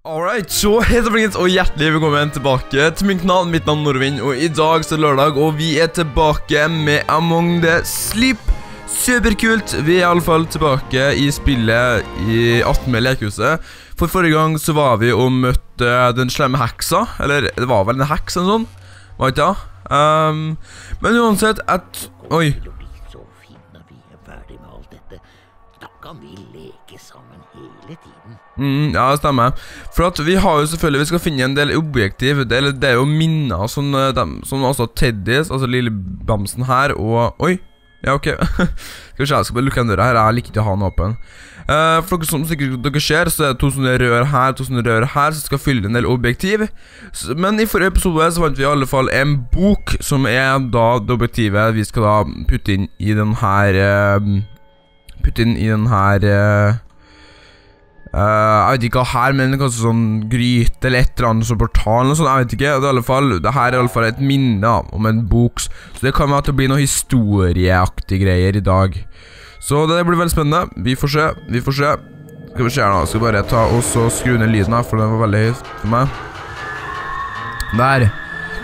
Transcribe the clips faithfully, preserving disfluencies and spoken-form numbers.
Alright, så heter det og hjertelig velkommen tilbake til min kanal. Mitt navn er Norvind, og i dag så er det lørdag, og vi er tilbake med Among the Sleep. Superkult, vi er i alle fall tilbake i spillet i attende lekehuset. For forrige gang så var vi og møtte den slemme heksa, eller det var vel en heks eller sånn, var ikke det? Um, men uansett at, oi. Kan vi leke sammen hele tiden? Mm, ja, det stemmer. For at vi har jo selvfølgelig, vi skal finne en del objektiv, det er, det er jo minner som, som altså Teddys, altså lille bamsen her, og... Oi! Ja, ok. Skal vi se, jeg skal bare lukke en døra her, jeg liker ikke å ha den åpen. Uh, for dere som sikkert dere ser, så er det to sånne rør her, to sånne rør her, som skal fylle en del objektiv. Så, men i forrige episode så fant vi i alle fall en bok, som er da det objektivet vi skal da putte inn i den her... Uh, putte inn i den her uh, uh, jeg vet ikke hva her, men kanskje sånn gryte eller et eller annet sånn portal eller sånt, jeg vet ikke. Det er i alle fall, det her er i alle fall et minne om en bok, så det kan være at det blir noen historieaktige greier i dag. Så det blir veldig spennende, vi får se, vi får se. Skal vi se her nå, skal bare ta og så skru ned lyden her, for den var veldig høyt for meg. Der,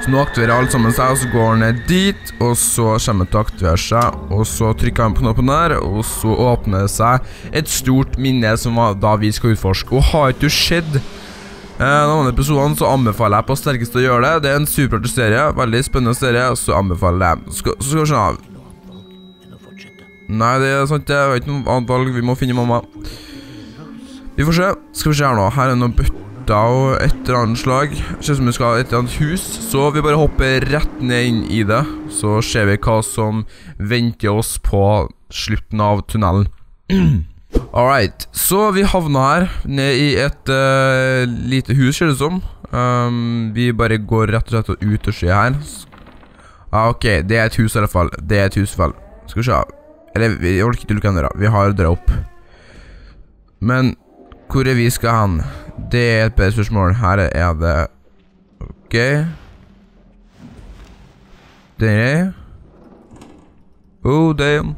så nå aktiverer alt sammen seg, og så går den ned dit, og så kommer den til å aktivere seg, og så trykker den på knoppen der, og så åpner det seg et stort minne som da vi skal utforske. Og har ikke skjedd eh, den andre episoden, så anbefaler jeg på sterkeste å gjøre det. Det er en superartig serie, veldig spennende serie, så anbefaler jeg. Skal, så skal vi skjønne. Nei, det er sant, jeg vet ikke noe annet valg, vi må finne mamma. Vi får se, skal vi se her nå, her er noen bøtter og et eller annet slag. Kjennes som vi skal ha et eller annet hus, så vi bare hopper rett ned inn i det, så ser vi hva som venter oss på slutten av tunnelen. Alright, så vi havner her ned i et uh, lite hus, ser det som. Um, vi bare går rett og slett ut og ser her. Ah, ok, det er et hus i hvert fall, det er et hus i hvert fall. Skal vi se, eller vi holder ikke til å lukke en døra, vi har døra opp. Men hvor er vi skal hen? Det er et bedre spørsmål. Her er det... Ok. Det er... Oh, damn.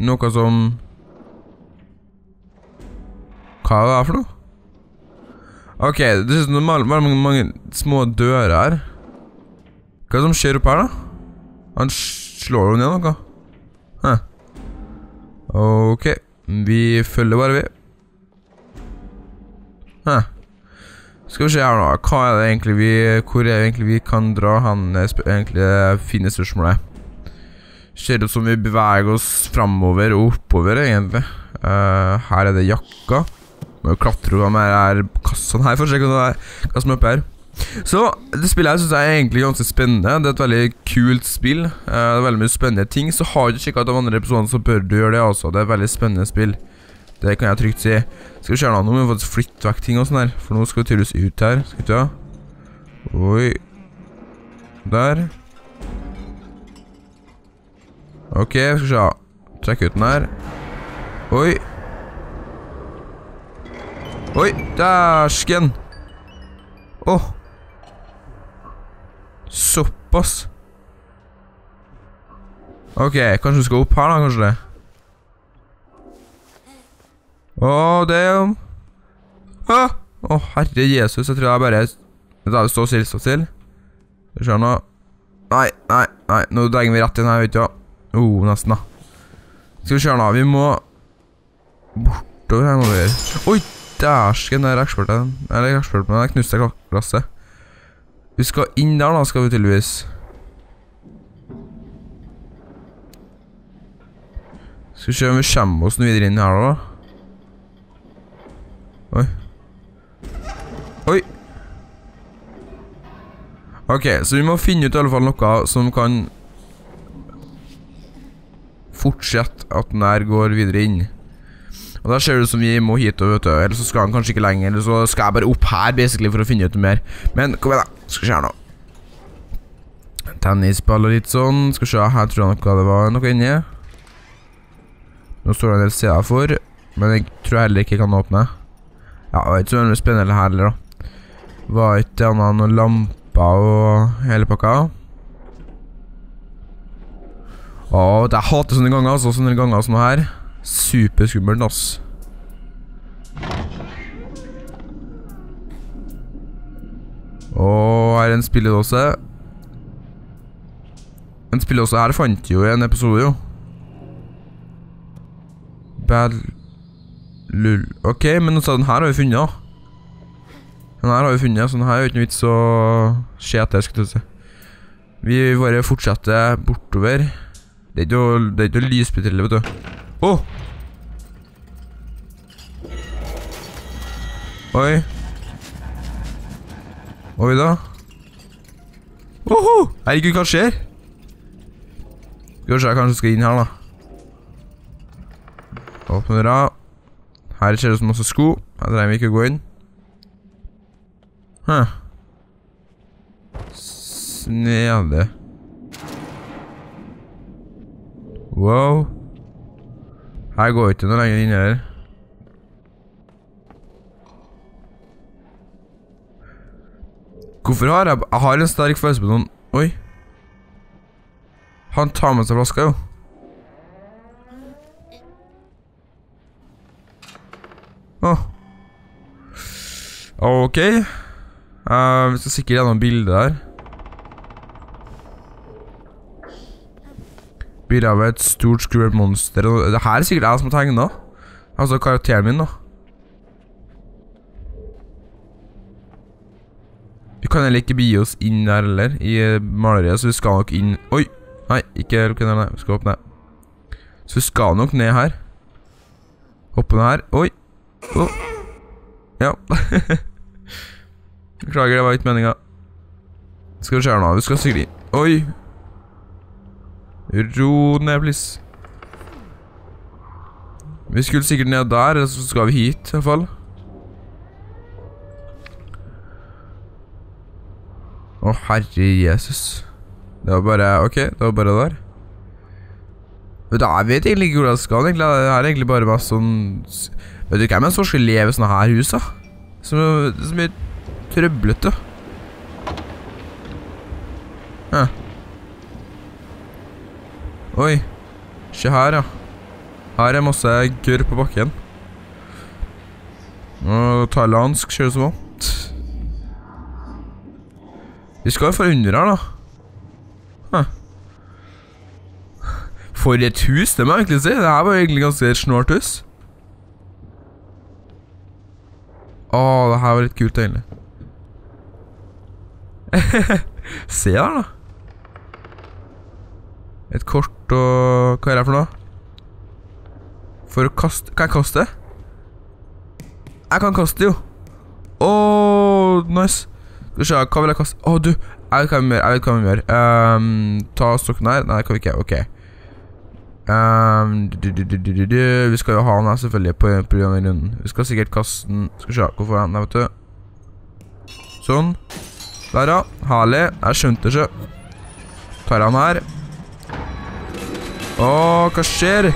Noe som... Hva er det her for noe? Ok, det synes det er veldig mange, mange små dører her. Hva som skjer opp her da? Han slår jo ned noe. Hæ. Ok, vi følger bare vi. Hæ. Skal vi se her nå, hva er det egentlig vi, hvor er det egentlig vi kan dra han, egentlig det fine spørsmålet. Ser det ut som vi beveger oss fremover og oppover egentlig. Uh, her er det jakka. Må jo klatre over med her kassen her for å se hva som er oppe her. Så, det spillet her synes jeg er egentlig ganske spennende. Det er et veldig kult spill. Uh, det er veldig mye spennende ting, så har du ikke kikket av andre episoder så bør du gjøre det altså. Det er et veldig spennende spill. Det kan jeg trygt si. Skal vi se her nå, nå må vi faktisk flytte vekk ting og sånn her. For nå skal vi tydeligvis ut her, skal vi ta. Oi. Der. Ok, skal vi se. Trekk ut den her. Oi. Oi, dæsken. Åh. Såpass. Ok, kanskje vi skal opp her da, kanskje det. Åh, det er jo... Åh, herre Jesus, jeg tror jeg bare... Det er jo stå still, stå still. Det skjer noe... Nei, nei, nei, nå drenger vi rett inn her, vet du hva. Åh, nesten da. Skal vi kjøre nå, vi må... Bortover her må vi gjøre. Oi, dæsken, der er eksperten. Eller ikke eksperten, men der knuste jeg glasset. Vi skal inn der da, skal vi tydeligvis. Skal vi se om vi kommer oss noe videre inn her da. Oi. Oi. Ok, så vi må finne ut i alle fall noe som kan fortsette at den her går videre inn. Og der ser det ut som vi må hit og vet du, eller så skal han kanskje ikke lenger, eller så skal jeg bare opp her basically for å finne ut noe mer. Men kom igjen da, skal vi se her nå. Tennisball og litt sånn, skal vi se her tror jeg noe det var noe inni. Nå står det en del steder for, men jeg tror jeg heller ikke kan åpne. Ja, det var ikke så veldig spennende her heller da. Var ikke annet enn noen lamper og hele pakka. Åh, jeg hater sånne ganger altså, sånne ganger som her. Superskummelt altså. Og her er en spilledåse. En spilledåse her fant jeg jo i en episode jo. Bad... Lull... Ok, men sånn her har vi funnet da. Den her har vi funnet, sånn her er jo ikke noe vits å skje etter, skal du se. Vi bare fortsetter bortover. Det er jo, det er jo lyspetillet, vet du. Åh! Oi. Oi da. Oho! Herregud, hva skjer? Kanskje jeg kanskje skal inn her da. Åpne døra. Her skjer det så masse sko. Her trenger vi ikke å gå inn. Hæ. Snede. Wow. Her går ikke noe lenger inn her. Hvorfor har jeg... Jeg har en sterk følelse på noen... Oi. Han tar med seg flaska jo. Åh. Ok. Uh, vi skal sikkert gjennom bildet der. Bildet av et stort skummelt monster. Dette er sikkert jeg som har tegnet da. Altså karakteren min da. Vi kan heller ikke bli oss inn der heller i maleriet, så vi skal nok inn... Oi! Nei, ikke lukk ned, nei, vi skal opp ned. Så vi skal nok ned her. Hoppe ned her. Oi! Oh. Ja. Beklager, det var ikke meningen. Skal vi se her nå, vi skal sikkert inn. Oi! Ro ned, please. Vi skulle sikkert ned der, eller så skal vi hit, i hvert fall. Å, herre Jesus. Det var bare, ok, det var bare der. Vet du, jeg vet egentlig ikke hvordan jeg skal, egentlig. Det er egentlig bare bare sånn... Vet du hvem jeg så skal leve i sånne her hus, da? Som, som er trøblet, da. Hæ. Oi, se her, ja. Her er masse gørr på bakken. Og thailandsk kjører som vondt. Vi skal jo for under her, da. Hæ. For et hus, det må jeg egentlig si. Det her var egentlig ganske et snålt hus. Åh, det her var litt kult, egentlig. Se her, da. Et kort og... Hva er det for noe? For å kaste... Kan jeg kaste? Jeg kan kaste jo! Åh, nice! Skal vi se, hva vil jeg kaste? Åh, du! Jeg vet hva vi gjør, jeg vet hva vi gjør. Øhm... Ta stokken her. Nei, det kan vi ikke. Ok. Øhm... Vi skal jo ha den her selvfølgelig på denne runden. Vi skal sikkert kaste den... Skal vi se, hvorfor er den der, vet du? Sånn. Der, ja. Herlig. Jeg skjønte det ikke. Tar jeg den her. Åh, hva skjer?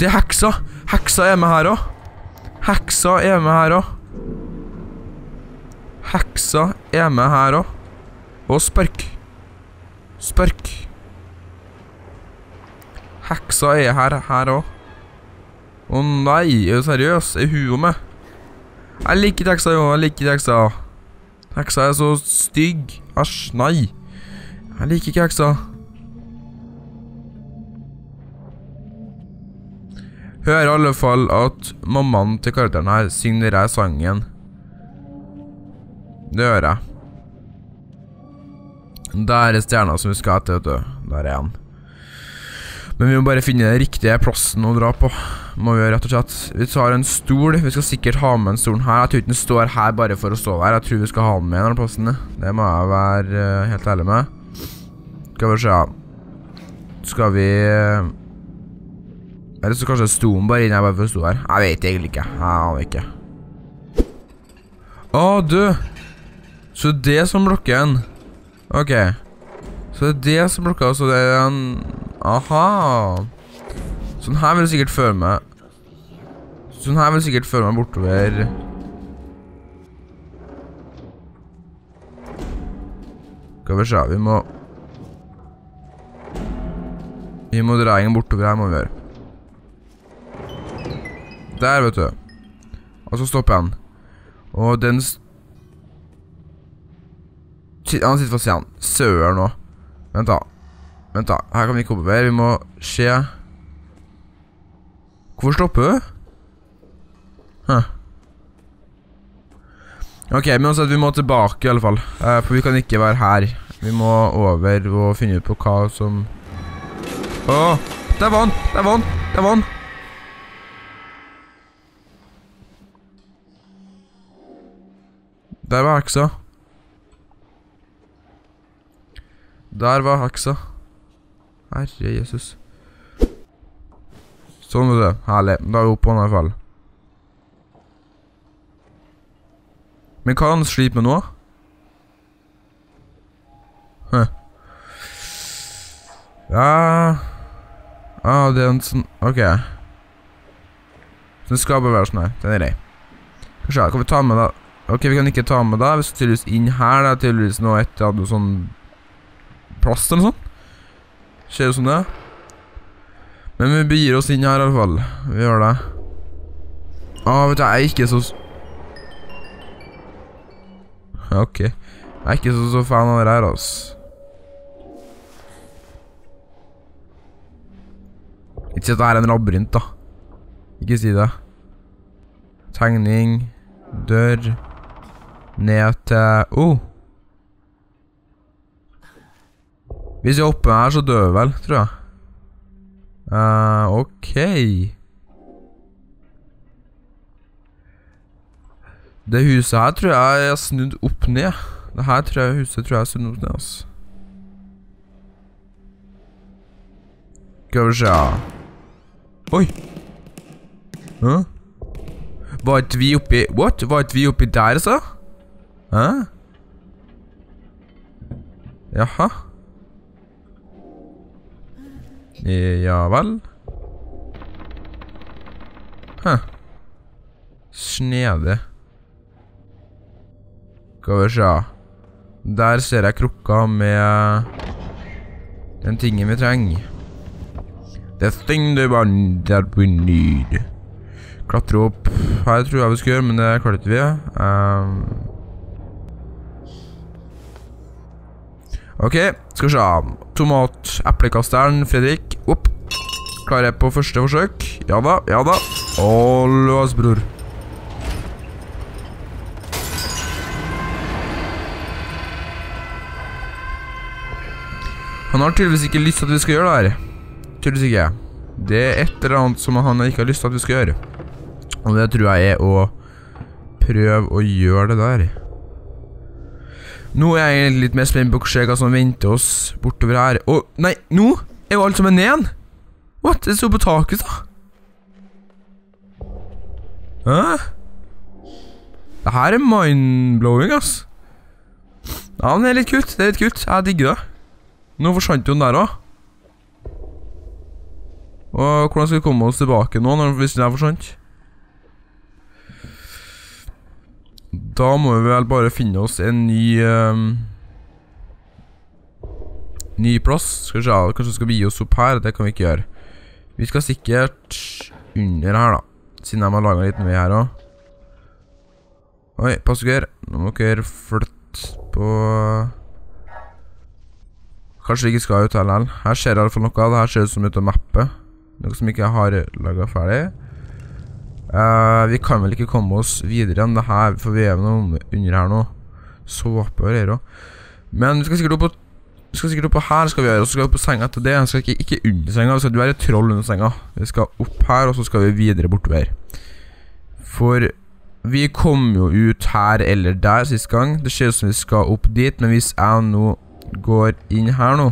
Det er heksa! Heksa er med her også! Heksa er med her også! Heksa er med her også! Og spørk! Spørk! Heksa er her, her også! Åh nei, er du seriøs? Er hun med? Jeg liker heksa jo, jeg liker heksa! Heksa er så stygg! Asj, nei! Jeg liker ikke heksa! Hører i alle fall at mammaen til karakteren her signerer sangen. Det hører jeg. Der er stjerna som vi skal etter, vet du. Der er han. Men vi må bare finne den riktige plassen å dra på. Må vi gjøre, rett og slett. Vi tar en stol. Vi skal sikkert ha med en stol her. Jeg tror ikke den står her bare for å stå der. Jeg tror vi skal ha den med denne plassen. Det må jeg være helt ærlig med. Skal vi se. Skal vi... Eller så kanskje sto den bare inn her, bare for å stå her. Jeg vet egentlig ikke. Jeg vet ikke. Åh, du! Så det er som blokker en. Ok. Så det er det som blokker, så det er en... Aha! Sånn her vil du sikkert føre meg... Sånn her vil du sikkert føre meg bortover... Skal vi se, vi må... Vi må dra ingen bortover her, må vi gjøre. Der, vet du. Og så stopper han. Og den Han sitter fast igjen. Søer nå. Vent da. Vent da. Her kan vi ikke hoppe mer. Vi må se. Hvorfor stopper du? Huh. Ok, men også at vi må tilbake i alle fall. Eh, for vi kan ikke være her. Vi må over og finne ut på hva som... Åh! Det er vann! Det er vann! Det er vann! Der var heksa. Der var heksa. Herre Jesus. Sånn var det. Herlig. Da er vi oppe på den i hvert fall. Men hva er han sliter med nå? Hæ. Ja. Ah, det er en sånn... Ok. Så det skal bare være sånn her. Den er rei. Kanskje, kan vi ta med da? Ok, vi kan ikke ta med da. Vi skal tydeligvis inn her da. Tydeligvis nå etter hadde noe sånn... Plass eller sånn. Skjer det sånn det? Men vi begir oss inn her i hvert fall. Vi gjør det. Ah, vet du, jeg er ikke så... Ok, jeg er ikke så, så fan av det her, altså. Ikke si at det er en labyrint, da. Ikke si det. Tegning, dør, ned til... Oh! Hvis jeg hopper her, så dør jeg vel, tror jeg. Uh, ok. Det huset her tror jeg jeg har snudd opp ned. Det her tror jeg, huset tror jeg jeg har snudd opp ned, altså. Skal vi se. Oi! Hæ? Var ikke vi oppi... What? Var ikke vi oppi der, så? Hæ? Jaha. Ja vel. Hæ. Snedig. Skal vi se. Der ser jeg krukka med den tingen vi trenger. The thing that we need. Klatre opp. Her tror jeg vi skal gjøre, men det klarte ikke vi. Um. Ok, skal vi se. Tomat, eplekasteren, Fredrik. Opp. Klarer jeg på første forsøk? Ja da, ja da. Åh, løs, bror. Han har tydeligvis ikke lyst til at vi skal gjøre det her. Tydeligvis ikke. Det er et eller annet som han ikke har lyst til at vi skal gjøre. Og det tror jeg er å prøve å gjøre det der. Nå er jeg egentlig litt mer spent på hva som venter oss bortover her. Åh, nei, nå er jo alt som er ned igjen. What? Det står på taket da. Hæ? Dette er mindblowing, ass. Ja, men det er litt kult. Det er litt kult. Jeg digger det. Nå forsvant jo den der også. Og hvordan skal vi komme oss tilbake nå hvis den er forsvant? Da må vi vel bare finne oss en ny um, ny plass. Skal vi se, kanskje skal vi gi oss opp her. Det kan vi ikke gjøre. Vi skal sikkert under her da, siden jeg har laget en liten vei her også. Oi, pass dere. Nå må dere flytte på... Kanskje vi ikke skal ut her likevel. Her skjer det i hvert fall noe av det. Her ser det som ut av mappet. Noe som ikke jeg har laget ferdig. Uh, vi kan vel ikke komme oss videre enn det her. For vi er noe under her nå. Så oppe her også. Men vi skal sikkert opp på... Vi skal sikkert opp på her skal vi gjøre. Og så skal vi opp på senga etter det. Vi skal ikke, ikke under senga. Vi skal være et troll under senga. Vi skal opp her, og så skal vi videre bortover. For... Vi kom jo ut her eller der siste gang. Det ser ut som vi skal opp dit. Men hvis jeg nå... går inn her nå,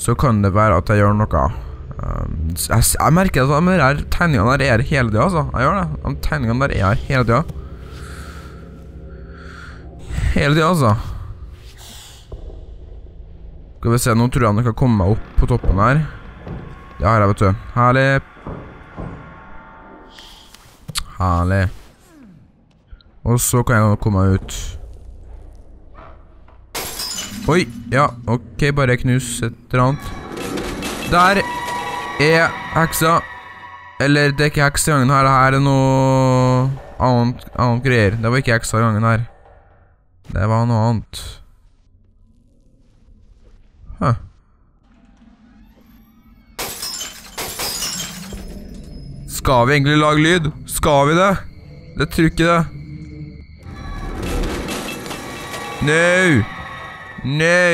så kan det være at jeg gjør noe. Um, jeg, jeg merker at de her tegningene der er hele tiden, altså. Jeg gjør det. De tegningene der er hele tiden. Hele tiden, altså. Skal vi se, nå tror jeg han kan komme meg opp på toppen her. Det har jeg, vet du. Herlig. Herlig. Og så kan jeg komme meg ut. Oi, ja, ok, bare knus et eller annet. Der er heksa. Eller, det er ikke heksa i gangen her. Det her er noe annet, annet greier. Det var ikke heksa i gangen her. Det var noe annet. Hæ. Skal vi egentlig lage lyd? Skal vi det? Det tror ikke det. No! No!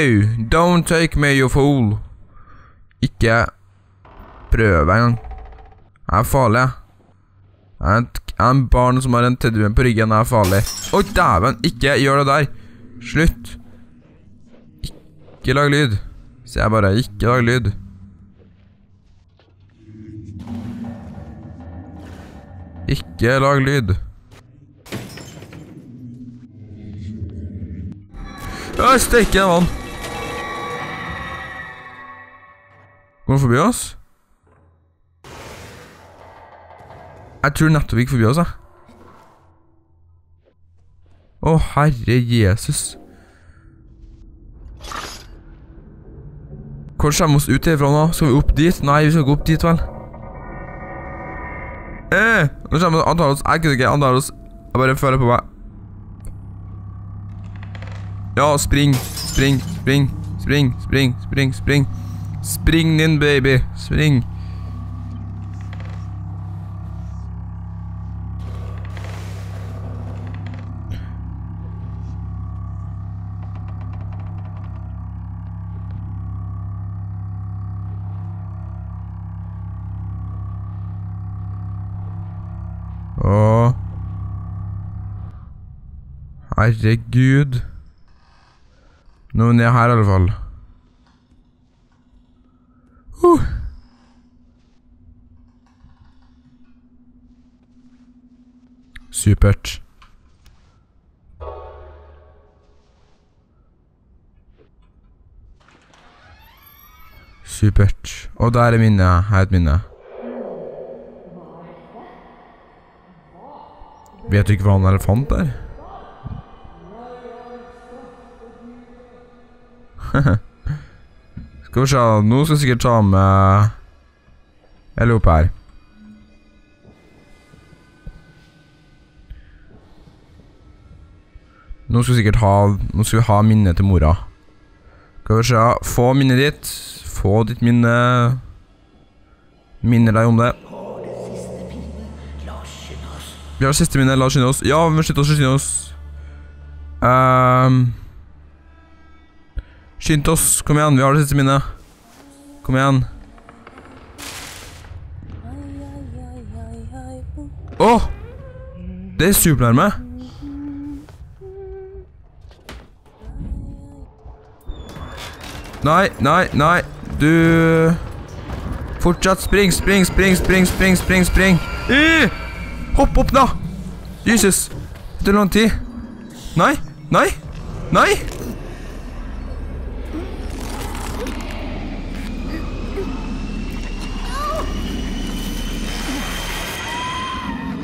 Don't take me, you fool! Ikke prøve engang. Jeg er farlig, jeg. Jeg er en barn som har en teddybjørn på ryggen, jeg er farlig. Oi, dæven! Ikke gjør det der! Slutt! Ikke lag lyd. Så jeg bare, ikke lag lyd. Ikke lag lyd. Jeg stekker en vann. Går den forbi oss? Jeg tror nettopp ikke forbi oss, jeg. Å, herre Jesus. Hvor kommer vi oss ut herfra nå? Skal vi opp dit? Nei, vi skal gå opp dit, vel. Eh, nå kommer han tar oss, jeg kunne ikke, han tar oss. Jeg bare føler på meg. Ja, spring, spring, spring, spring, spring, spring, spring. Spring din, baby, spring. Åh. Herregud. Nå er vi nede her i alle fall. Uh. Supert. Supert. Og der er minnet, her er et minne. Vet du ikke hva han elefant er? Skal vi se, nå skal jeg sikkert ta med eller opp her. Nå skal vi sikkert ha, nå skal vi ha minne til mora. Skal vi se, få minnet ditt. Få ditt minne. Minner deg om det. Vi har det siste minnet, la oss skynde oss. Ja, vi må skynde oss, skynde oss. Ehm... Um, Skynd oss, kom igjen, vi har det siste minnet. Kom igjen. Åh! Det er supernærme. Nei, nei, nei. Du... Fortsatt spring, spring, spring, spring, spring, spring, spring. Uh! Hopp opp da! Jesus! Det er lang tid. Nei, nei, nei!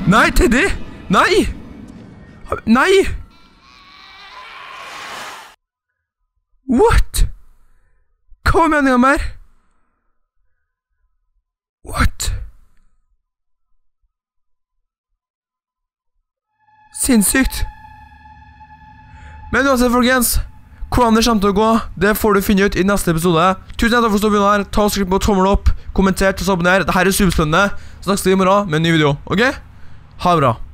Nei, Teddy! Nei! Nei! What? Hva var meningen med her? What? Sinnssykt! Men uansett, folkens, hvordan det kommer til å gå, det får du finne ut i neste episode. Tusen takk for å stå begynne her. Ta og skriv på tommel opp, kommenter og abonner. Dette er superspennende. Snakkes til i morgen med en ny video, ok? Ha det bra!